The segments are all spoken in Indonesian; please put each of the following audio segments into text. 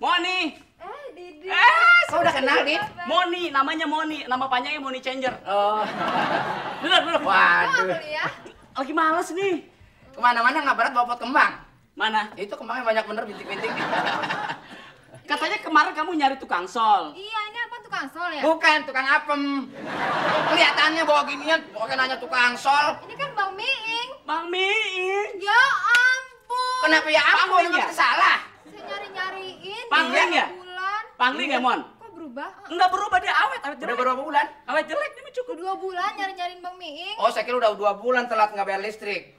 Moni. Didi. Kau udah kenal, Did? Moni, namanya Moni. Nama panjangnya Moni Changer. Oh. Duduk. Waduh. Lagi males nih. Kemana-mana nggak berat bawa pot kembang. Mana? Itu kembangnya banyak bener bintik-bintik. Katanya kemarin kamu nyari tukang sol. Iya, ini apa tukang sol ya? Bukan, tukang apem. Kelihatannya bawa ginian, pokoknya nanya tukang sol. Ini kan Bang Miing. Bang Miing? Ya ampun. Kenapa ya ampun? Emang salah. Saya nyari-nyariin. Pangling ya? Pangling ya, Mon? Kok berubah? Enggak berubah, dia awet jelek. Udah berapa bulan? Awet jelek, ini cukup 2 bulan nyari-nyariin Bang Miing. Oh, saya kira udah 2 bulan telat nggak bayar listrik.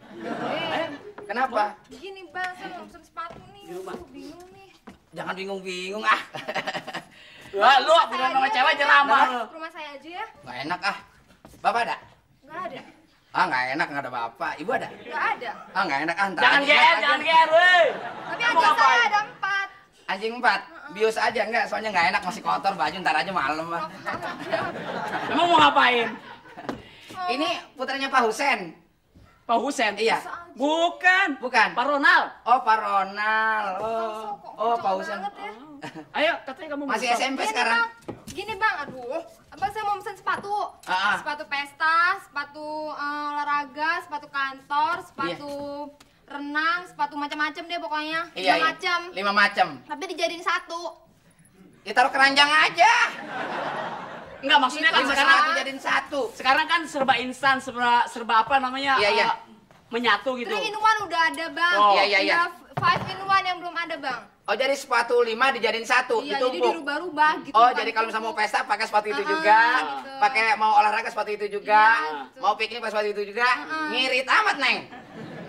Kenapa? Begini, Bang, saya mau pesen sepatu nih. Bingung nih. Jangan bingung-bingung, ah. Wah, lu bukan nama cewek aja lama. Rumah saya aja ya. Nggak enak, ah. Bapak ada? Nggak ada. Ah, nggak enak, nggak ada bapak. Ibu ada? Nggak ada. Ah, nggak enak, ah. Jangan GR, weh. Tapi anjing saya ada 4. Anjing 4? Bius aja enggak, soalnya nggak enak masih kotor baju, ntar aja malam mah. Emang mau ngapain? Ini putranya Pak Husen. Pak Husen? Iya. Bukan. Bukan. Pak Ronald. Oh, Pak Ronald. Oh, Pak Husen. Ayo, katanya kamu masih SMP sekarang. Gini Bang, aduh. Abang saya mau pesan sepatu. Sepatu pesta, sepatu olahraga, sepatu kantor, sepatu renang, sepatu macam-macam deh pokoknya. Iya, 5 macam. Tapi dijadiin 1. Ya taruh keranjang aja. Enggak, maksudnya kan sekarang dijadiin 1. Sekarang kan serba instan, serba apa namanya? Iya, iya. Menyatu gitu. 3 in 1 udah ada, Bang. Oh, iya, iya. 5 in 1 yang belum ada, Bang. Oh, jadi sepatu 5 dijadiin 1 gitu. Iya, jadi dirubah-rubah gitu. Oh, jadi kalau misalnya mau pesta pakai sepatu itu juga, pakai mau olahraga sepatu itu juga, mau piknik pakai sepatu itu juga. Ngirit amat, Neng.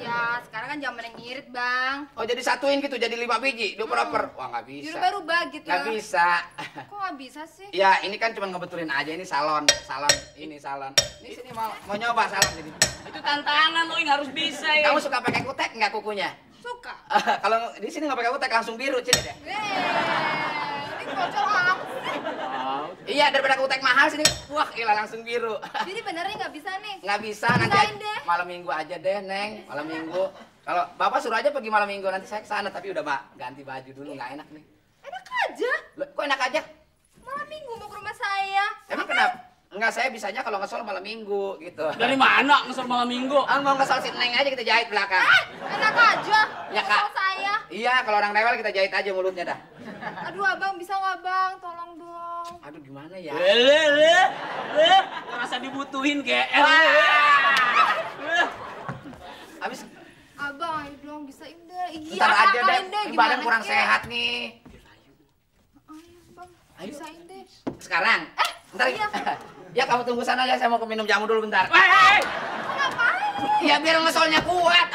Ya, sekarang kan zaman yang ngirit, Bang. Oh, jadi satuin gitu, jadi 5 biji, dioper-oper. Wah, nggak bisa. Dirubah-rubah gitu. Nggak bisa. Kok nggak bisa sih? Ya, ini kan cuma ngebetulin aja, ini salon. Ini sini mau nyoba salon ini. Itu tantangan, lo yang harus bisa ya. Kamu suka pakai kutek nggak kukunya? Suka. Kalau di sini nggak pakai kutek, langsung biru, sini deh. Ini bocor aku sih. Iya, daripada kutek mahal sini, wah gila langsung biru. Jadi benernya nggak bisa nih? Nggak bisa, nanti malam minggu aja deh, Neng. Malam minggu. Kalau bapak suruh aja pergi malam minggu, nanti saya kesana. Tapi udah ganti baju dulu, nggak enak nih. Enak aja? Kok enak aja? Malam minggu mau ke rumah saya. Emang kenapa? Enggak, saya bisanya kalau ngesol malam minggu gitu. Dari mana ngesol malam minggu? Mau ngesol si Neng aja, kita jahit belakang. Enak aja? Ya, Kak. Saya? Iya, kalau orang rewel kita jahit aja mulutnya dah. Aduh, Abang, bisa nggak, Bang? Tolong dong. Aduh, gimana ya? Merasa dibutuhin kayak abis. Abang, ayo dong, bisa indah. Iya, ntar aja deh, badan kurang sehat nih. Ayo, Bang, bisa indah. Sekarang? Ntar ya. Ya, kamu tunggu sana aja, saya mau minum jamu dulu bentar. Ngapain? Ya, biar ngesolnya kuat.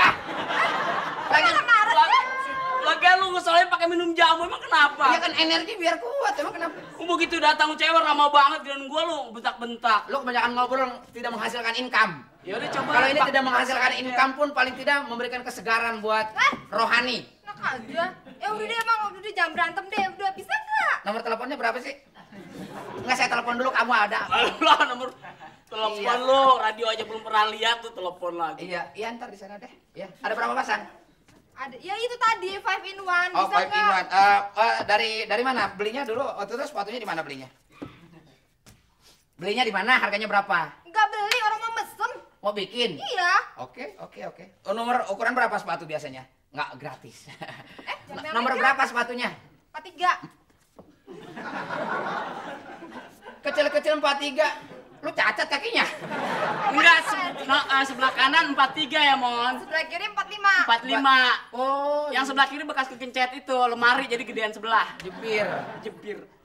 Lagian lu ngesolnya pakai minum jamu, emang kenapa? Ya kan energi biar kuat, emang kenapa? Begitu datang cewek ramah banget dan gua lu bentak-bentak. Lu kebanyakan ngobrol tidak menghasilkan income. Ya udah coba. Kalau ini tidak menghasilkan income pun paling tidak memberikan kesegaran buat rohani. Enak aja. Ya udah deh, Bang, udah jangan berantem deh. Udah bisa nggak? Nomor teleponnya berapa sih? Nggak, saya telepon dulu, kamu ada. Lah nomor telepon lu, radio aja belum pernah lihat tuh, telepon lagi. Iya, ntar di sana deh. Ya, ada berapa pasang? Ada, ya itu tadi 5 in 1. Oh, 5 in 1. Dari mana belinya dulu? Waktu itu sepatunya di mana belinya? Belinya di mana? Harganya berapa? Nggak beli, orang mau mesen. Mau bikin? Iya. Oke. Nomor ukuran berapa sepatu biasanya? Nggak gratis. Nomor berapa sepatunya? 43. Kecil-kecil 43. Lu cacat kakinya? Enggak, sebelah kanan 43 ya, Mon. Sebelah kiri 45. 45. Oh, yang sebelah kiri bekas kegencet itu, lemari jadi gedean sebelah. Jepir.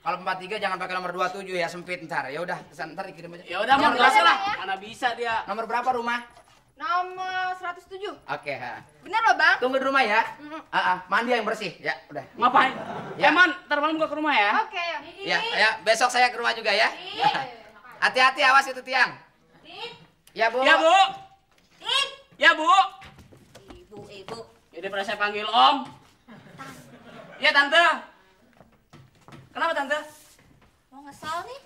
Kalau 43 jangan pakai nomor 27 ya, sempit ntar. Ya udah, pesan ntar dikirim aja. Ya udah, Mon, enggak lah. Mana bisa dia. Nomor berapa rumah? Nomor 107. Oke, bener loh, Bang. Tunggu di rumah ya. Mandi yang bersih. Ya, udah. Ngapain? Ya, Mon, ntar malam gua ke rumah ya. Oke. Ya, besok saya ke rumah juga ya. Hati-hati, awas itu tiang. Ya, Bu. Ya, Bu. Ya, Bu. Ibu. Jadi pernah saya panggil Om. Iya, Tante. Kenapa, Tante? Mau ngesol nih.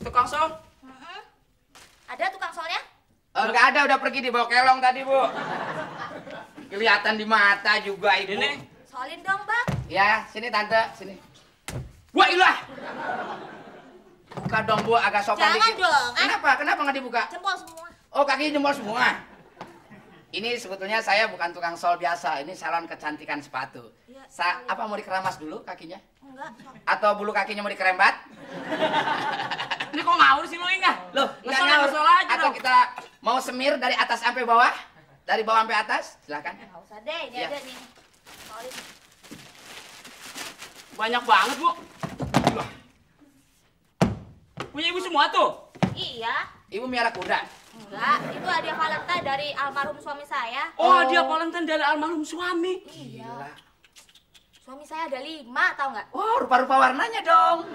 Tukang sol? Ada tukang solnya? Enggak ada, udah pergi dibawa kelong tadi, Bu. Kelihatan di mata juga, Ibu. Ini. Solin dong, Bang. Ya, sini Tante, sini. Wah ilah. Buka dong Bu, agak sopan dikit. Jangan dong. Kenapa? Kenapa nggak dibuka? Jempol semua. Oh, kaki jempol semua. Ini sebetulnya saya bukan tukang sol biasa, ini salon kecantikan sepatu. Ya, apa mau dikeramas dulu kakinya? Enggak. Atau bulu kakinya mau dikerembat? Ini kok ngawur sih lo enggak? Loh, enggak ngawur. Atau kita mau semir dari atas sampai bawah? Dari bawah sampai atas? Silakan. Enggak usah deh, ini aja nih. Solid. Banyak banget, Bu. Wah. Punya ibu semua tuh? Iya. Ibu miara kuda? Enggak, itu hadiah Valentine dari almarhum suami saya. Oh, hadiah Valentine dari almarhum suami? Iya. Gila. Suami saya ada 5, tau nggak? Oh, rupa-rupa warnanya dong.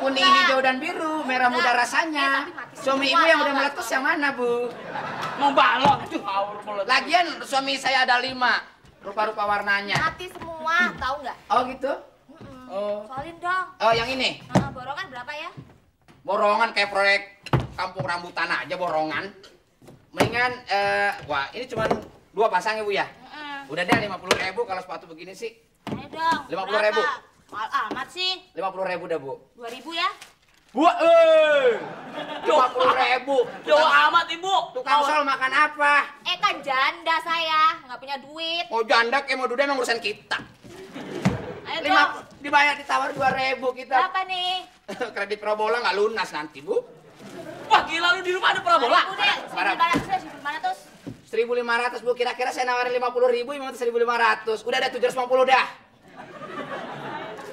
Kuning, hijau, dan biru, merah muda rasanya. Suami ibu yang udah meletus yang mana, Bu? Mau balok? Aduh, lagian suami saya ada 5, rupa-rupa warnanya. Mati semua, tau nggak? Oh, gitu? Oh. Soalin dong. Oh, yang ini? Nah, borongan berapa ya? Borongan kayak proyek Kampung Rambutan aja borongan. Mendingan, wah ini cuma 2 pasang ya Bu ya? Udah deh 50.000 kalau sepatu begini sih. Ayo dong, 50.000. Mahal amat sih. 50.000 dah Bu. 2.000 ya? Wah, 50.000. Jauh amat Ibu. Tukang sol makan apa? Eh kan janda saya, nggak punya duit. Oh janda kayak mau duda emang urusan kita. Ayo dong. Dibayar ditawar 2.000 kita. Berapa nih? Kredit Probola nggak lunas nanti Bu. Wah gila lu di rumah ada Probola. 1.500 Bu, kira-kira saya nawarin 50.000, memang 1.500. Udah ada 750 dah.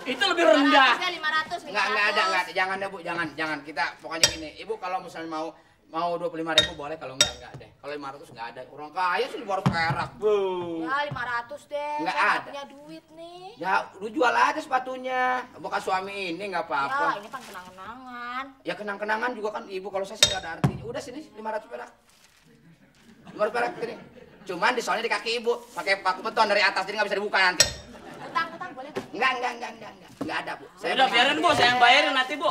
Itu lebih rendah. 500, 500. Nggak ada. Jangan deh Bu, jangan. Kita pokoknya gini, Ibu kalau misalnya mau 25.000 boleh, kalau nggak deh. Kalau 500 nggak ada. Orang kaya sih di warung perak Bu. Ya 500 deh. Nggak punya duit nih. Ya, lu jual aja sepatunya. Bukan suami ini nggak apa-apa. Ya, ini kan kenang-kenangan. Ya kenang-kenangan juga kan Ibu, kalau saya sih nggak ada artinya. Udah sini 500 perak. 500 perak sini. Cuman disolnya di kaki Ibu, pakai paku beton dari atas jadi nggak bisa dibuka nanti. Utang boleh? Enggak. Enggak ada Bu. Saya udah biarin Bu, saya yang bayarin nanti Bu.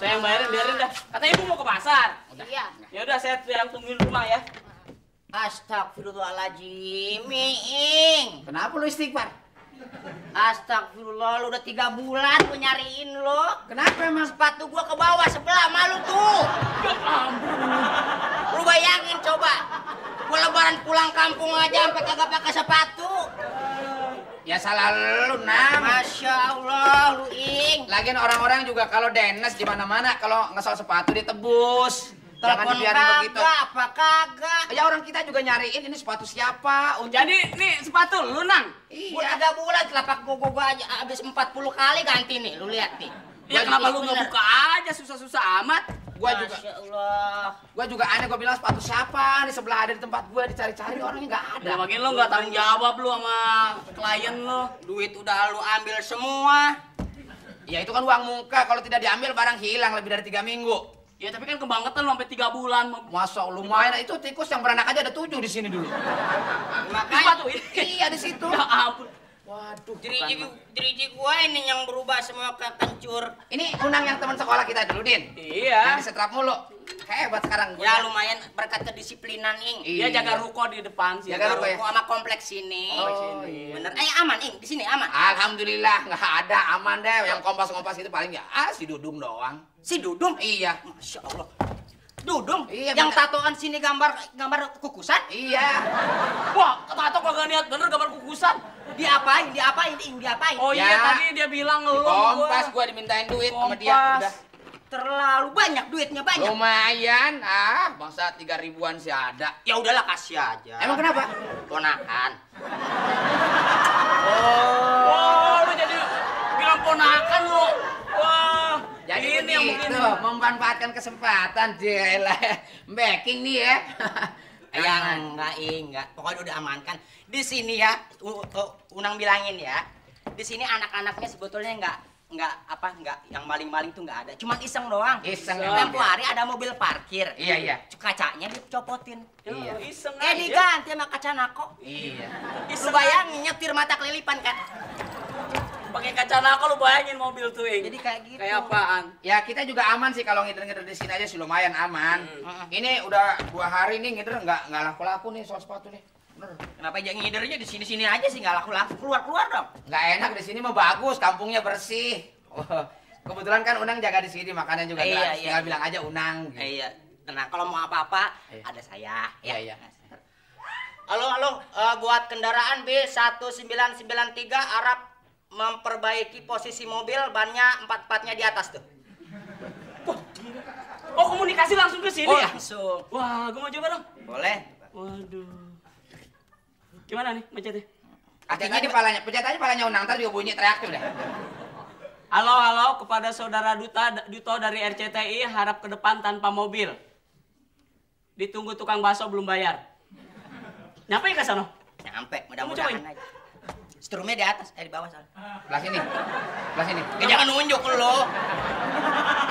Saya yang bayarin, biarin dah. Katanya Ibu mau ke pasar. Iya. Ya udah saya yang tungguin rumah ya. Astagfirullahaladzim. Miing. Kenapa lu istighfar? Astagfirullah, lu udah 3 bulan gue nyariin lo. Kenapa emang? Sepatu gua ke bawah sebelah malu tuh. Lu bayangin coba, gua lebaran pulang kampung aja sampai kagak pakai sepatu. Ya salah lu Nam. Masya Allah lu Ing. Lagian orang-orang juga kalau dennes di mana-mana kalau ngesol sepatu ditebus. Telepon kagak, apa kagak? Ya orang kita juga nyariin ini sepatu siapa. Jadi ini sepatu lu Nang? Iya. Gua 3 bulan telapak gua aja habis 40 kali ganti nih, lu lihat nih. Ya kenapa lu nggak buka aja, susah-susah amat? Gua juga aneh, gua bilang sepatu siapa? Di sebelah ada di tempat gua dicari-cari orangnya nggak ada. Ya makin lu nggak tanggung jawab lu sama klien lu. Duit udah lu ambil semua. Ya itu kan uang muka, kalau tidak diambil barang hilang lebih dari 3 minggu. Ya tapi kan kebangetan sampai 3 bulan. Masa lumayan, itu tikus yang beranak aja ada 7 di sini dulu. Makanya iya di situ. Ya ampun. Waduh. Jeriji gua ini yang berubah semua ke kencur. Ini Unang yang teman sekolah kita dulu, Din. Iya. Yang disetrap mulu. Hebat sekarang. Ya lumayan berkat kedisiplinan Ing. Dia jaga ruko di depan sih. Jaga ruko sama kompleks sini. Oh iya. Bener. Aman Ing, di sini aman. Alhamdulillah nggak ada, aman deh. Yang kompas-kompas itu paling ya si Dudung doang. Si Dudung? Iya. Masya Allah. Dudung? Iya. Yang tatoan sini gambar kukusan? Iya. Wah, tato kagak niat bener gambar kukusan. Diapain Ing? Diapain? Oh iya, tadi dia bilang lu. Kompas gua dimintain duit sama dia. Udah. Terlalu banyak duitnya lumayan bangsa 3 ribuan sih ada. Ya udahlah kasih aja. Emang kenapa? Ponakan. Oh lu jadi bilang ponakan lu. Wah jadi ini yang begitu memanfaatkan kesempatan dia backing nih ya. Enggak. Pokoknya udah amankan di sini ya. Unang bilangin ya, di sini anak-anaknya sebetulnya nggak yang maling-maling tuh nggak ada, cuman iseng doang. Iseng. Tempo hari ada mobil parkir. Iya. Kacanya dicopotin. Iya. Iseng. Diganti sama kaca nako. Iya. Lu bayangin nyetir mata kelilipan kan? Pakai kaca nako lu bayangin mobil tuh Ing. Jadi kayak gitu. Kayak apaan? Ya kita juga aman sih kalau ngider-ngider di sini aja sih lumayan aman. Ini udah 2 hari nih ngider nggak laku-laku nih soal sepatu nih. Kenapa aja ngidernya di sini-sini aja sih, nggak laku-laku, keluar-keluar dong. Nggak enak di sini mah bagus, kampungnya bersih. Kebetulan kan Unang jaga di sini, makanan juga gratis. Tinggal bilang aja Unang. Gitu. Iya. Nah, kalau mau apa-apa ada saya. Iya. Halo, buat kendaraan B1993 Arab memperbaiki posisi mobil, bannya empat-empatnya di atas tuh. Oh, komunikasi langsung ke sini ya? Langsung. Wah, gue mau coba dong. Boleh. Waduh. Gimana nih pencetnya? Kakinya di palanya, pencet aja palanya Unang, ntar juga bunyi teriak tuh udah. Halo, kepada saudara Duto dari RCTI, harap ke depan tanpa mobil. Ditunggu tukang bakso belum bayar. Nyampe ya ke sana? Nyampe, mudah-mudahan aja. Strumnya di atas, di bawah sana. Belah sini, Jangan nunjuk lo.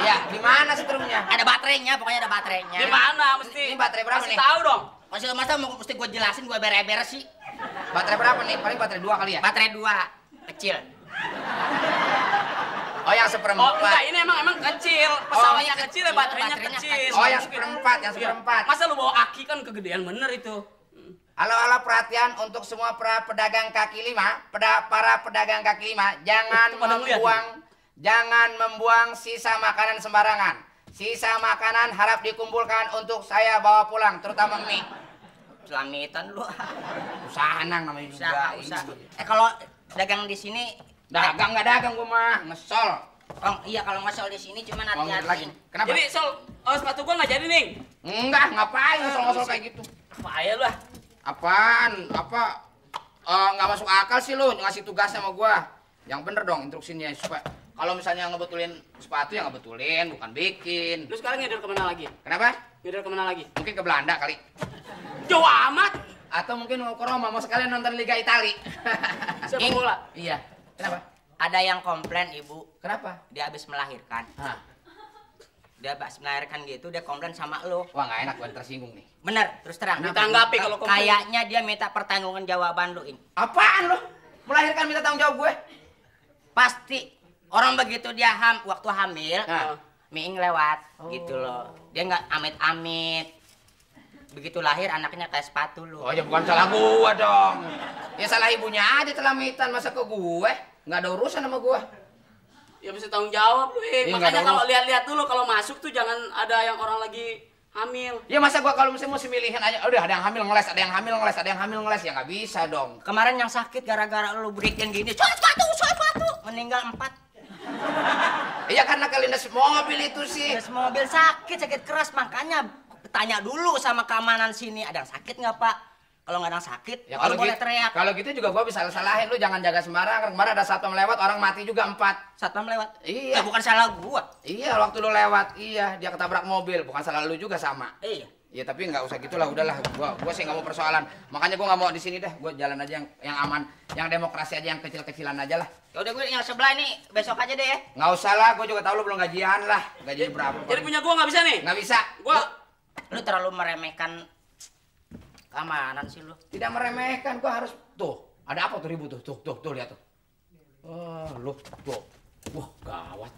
Iya, di mana strumnya? Ada baterainya, pokoknya ada baterainya. Di mana? Mesti. Ini baterai berapa nih? Masih tahu dong. Masih masa mesti gue jelasin, gue beres-beres sih. Baterai berapa nih? Paling baterai 2 kali ya? Baterai 2, kecil. Oh, yang seperempat. Oh, enggak, ini emang kecil. Pesawatnya kecil, baterainya kecil. Oh, yang seperempat, Masa lu bawa aki, kan kegedean bener itu. Halo, perhatian untuk semua para pedagang kaki lima, jangan membuang sisa makanan sembarangan. Sisa makanan harap dikumpulkan untuk saya bawa pulang, terutama mie. Selamitan lu. Usaha Nang namanya juga. Kalau dagang di sini, nggak dagang gua mah, ngesol. Oh iya, kalau ngesol di sini cuma hati-hati. Kenapa? Jadi sol, sepatu gua nggak jadi, Ning. Enggak, ngapain ngesol-ngesol kayak gitu? Bahaya lu ah. Apaan? Apa? Nggak masuk akal sih lu ngasih tugas sama gua. Yang bener dong instruksinya, supaya kalau misalnya ngebetulin sepatu ya ngebetulin, bukan bikin. Lu sekarang ngider kemana lagi? Kenapa? Ngider kemana lagi? Mungkin ke Belanda kali. Jauh amat. Atau mungkin mau ke Roma, mau sekalian nonton Liga Italia. Sepak bola. Iya. Kenapa? Ada yang komplain, Ibu. Kenapa? Dia habis melahirkan. Hah. Dia pas melahirkan gitu, dia komplain sama lo. Wah, nggak enak, gue tersinggung nih. Bener, terus terang. Ditanggapi kalau komplain. Kayaknya dia minta pertanggungan jawaban lo ini. Apaan lo? Melahirkan minta tanggung jawab gue? Pasti. Orang begitu dia waktu hamil, Miing lewat gitu loh. Dia nggak amit-amit. Begitu lahir, anaknya kayak sepatu lo. Oh, ya bukan salah gue dong. Ya salah ibunya aja celamitan, masa ke gue? Nggak ada urusan sama gue. Ya bisa tanggung jawab lu, makanya kalau lihat-lihat dulu kalau masuk tuh jangan ada yang orang lagi hamil. Ya masa gua kalau misalnya mesti milihin aja, udah ada yang hamil ngeles, ya nggak bisa dong. Kemarin yang sakit gara-gara lu break-in gini, soal sepatu, meninggal 4. Iya karena kelindes mobil itu sih. Kelindes mobil sakit keras, makanya tanya dulu sama keamanan sini, ada yang sakit nggak Pak? Kalau nggak ada yang sakit, ya, kalau boleh teriak. Kalau gitu juga gue bisa salahin, lu jangan jaga sembarangan. Kemarin ada satpam lewat, orang mati juga 4. Satpam lewat? Iya. Ya, bukan salah gua. Iya, waktu lu lewat, iya dia ketabrak mobil. Bukan salah lu juga sama. Iya. Iya, tapi nggak usah gitulah, udahlah. Gua sih nggak mau persoalan. Makanya gua nggak mau di sini dah. Gua jalan aja yang aman, yang demokrasi aja, yang kecil-kecilan aja lah. Ya udah, gue yang sebelah ini besok aja deh. Nggak usah lah, gue juga tahu lu belum gajian lah. Gajian berapa? Jadi punya gua nggak bisa nih? Nggak bisa. Lu terlalu meremehkan. Keamanan sih lu. Tidak meremehkan, gua harus tuh. Ada apa tuh ribut tuh? Tuh lihat tuh. Oh, lu tuh. Wah, gawat.